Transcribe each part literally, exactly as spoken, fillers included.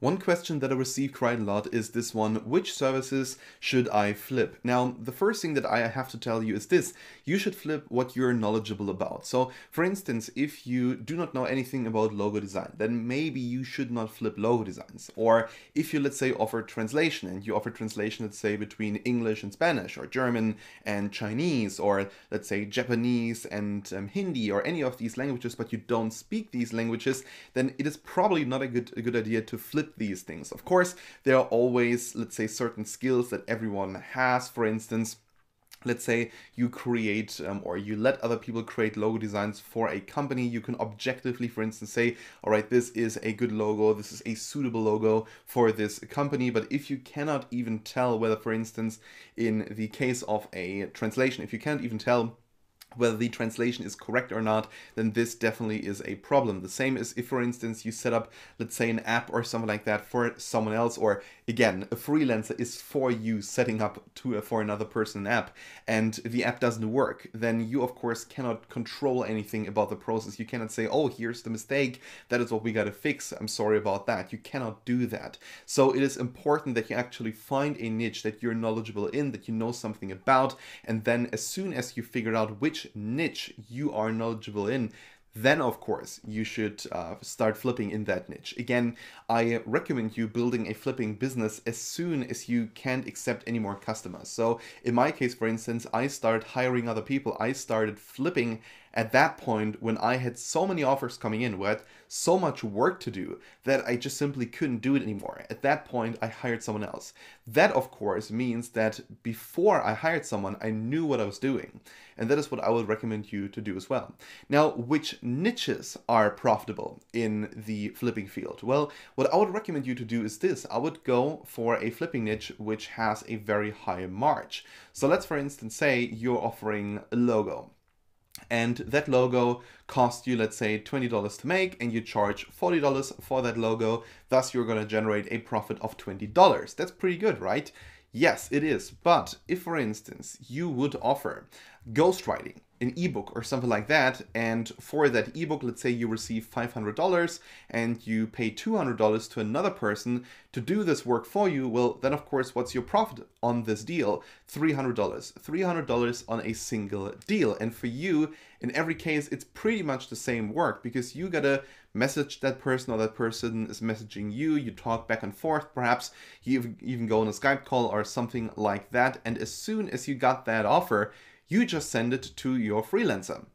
One question that I receive quite a lot is this one: which services should I flip? Now, the first thing that I have to tell you is this: you should flip what you're knowledgeable about. So for instance, if you do not know anything about logo design, then maybe you should not flip logo designs. Or if you, let's say, offer translation, and you offer translation, let's say, between English and Spanish, or German and Chinese, or let's say Japanese and um, Hindi, or any of these languages, but you don't speak these languages, then it is probably not a good, a good idea to flip these things. Of course, there are always, let's say, certain skills that everyone has. For instance, let's say you create um, or you let other people create logo designs for a company. You can objectively, for instance, say, all right, this is a good logo, this is a suitable logo for this company. But if you cannot even tell whether, for instance, in the case of a translation, if you can't even tell whether the translation is correct or not, then this definitely is a problem. The same is if, for instance, you set up, let's say, an app or something like that for someone else, or again, a freelancer is for you setting up to uh, for another person an app, and the app doesn't work, then you, of course, cannot control anything about the process. You cannot say, oh, here's the mistake, that is what we got to fix, I'm sorry about that. You cannot do that. So it is important that you actually find a niche that you're knowledgeable in, that you know something about, and then as soon as you figure out which niche you are knowledgeable in, then of course you should uh, start flipping in that niche. Again, I recommend you building a flipping business as soon as you can't accept any more customers. So in my case, for instance, I started hiring other people. I started flipping at that point when I had so many offers coming in, where I had so much work to do that I just simply couldn't do it anymore. At that point, I hired someone else. That, of course, means that before I hired someone, I knew what I was doing. And that is what I would recommend you to do as well. Now, which niches are profitable in the flipping field? Well, what I would recommend you to do is this. I would go for a flipping niche which has a very high margin. So let's, for instance, say you're offering a logo, and that logo costs you, let's say, twenty dollars to make, and you charge forty dollars for that logo. Thus, you're going to generate a profit of twenty dollars. That's pretty good, right? Yes, it is. But if, for instance, you would offer ghostwriting, an ebook or something like that, and for that ebook, let's say you receive five hundred dollars and you pay two hundred dollars to another person to do this work for you, well, then of course, what's your profit on this deal? three hundred dollars. three hundred dollars on a single deal. And for you, in every case, it's pretty much the same work, because you gotta message that person, or that person is messaging you, you talk back and forth, perhaps you even go on a Skype call or something like that. And as soon as you got that offer, you just send it to your freelancer.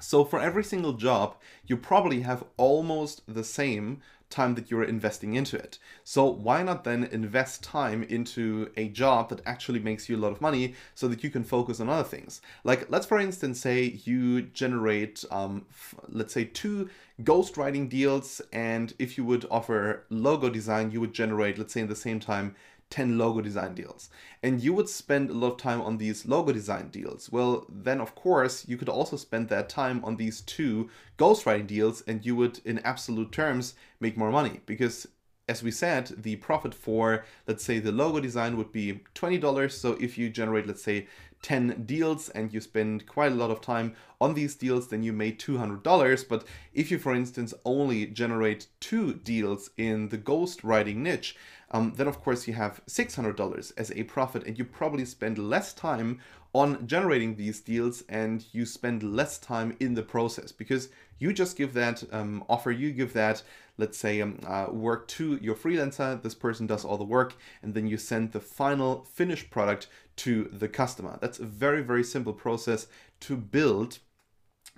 So for every single job, you probably have almost the same time that you're investing into it. So why not then invest time into a job that actually makes you a lot of money, so that you can focus on other things? Like, let's, for instance, say you generate, um, let's say, two ghostwriting deals. And if you would offer logo design, you would generate, let's say, in the same time, ten logo design deals, and you would spend a lot of time on these logo design deals. Well, then of course you could also spend that time on these two ghostwriting deals, and you would, in absolute terms, make more money, because as we said, the profit for, let's say, the logo design would be twenty dollars. So if you generate, let's say, ten deals and you spend quite a lot of time on these deals, then you made two hundred dollars. But if you, for instance, only generate two deals in the ghostwriting niche, um, then of course you have six hundred dollars as a profit, and you probably spend less time on generating these deals, and you spend less time in the process, because you just give that um, offer, you give that, let's say, um, uh, work to your freelancer. This person does all the work, and then you send the final finished product to the customer. That's a very, very simple process to build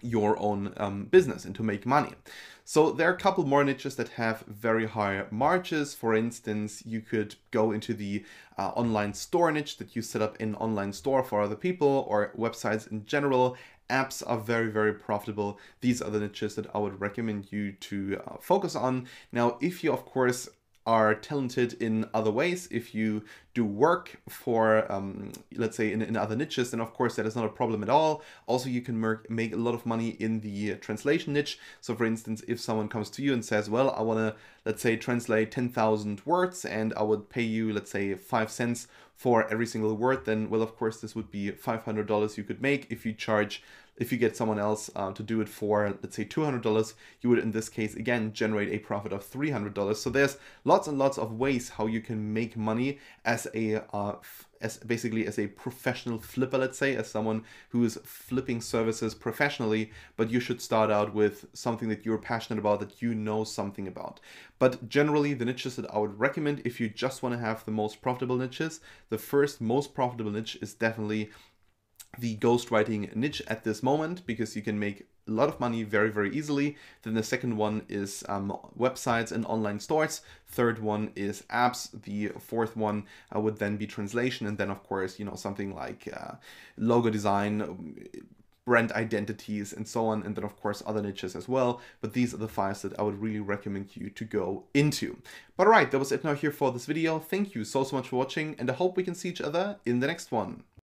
your own um, business and to make money. So there are a couple more niches that have very high margins. For instance, you could go into the uh, online store niche, that you set up an online store for other people, or websites in general. Apps are very, very profitable. These are the niches that I would recommend you to uh, focus on. Now, if you, of course, are talented in other ways, if you do work for, um, let's say, in, in other niches, then of course that is not a problem at all. Also, you can make a lot of money in the translation niche. So for instance, if someone comes to you and says, well, I want to, let's say, translate ten thousand words, and I would pay you, let's say, five cents for every single word, then, well, of course, this would be five hundred dollars you could make. If you charge, If you get someone else um, to do it for, let's say two hundred dollars, you would in this case, again, generate a profit of three hundred dollars. So there's lots and lots of ways how you can make money as a, uh, as basically as a professional flipper, let's say, as someone who is flipping services professionally, but you should start out with something that you're passionate about, that you know something about. But generally, the niches that I would recommend if you just want to have the most profitable niches, the first most profitable niche is definitely the ghostwriting niche at this moment, because you can make a lot of money very, very easily. Then the second one is um, websites and online stores. Third one is apps. The fourth one uh, would then be translation. And then, of course, you know, something like uh, logo design, brand identities, and so on. And then, of course, other niches as well. But these are the five that I would really recommend you to go into. But all right, that was it now here for this video. Thank you so, so much for watching, and I hope we can see each other in the next one.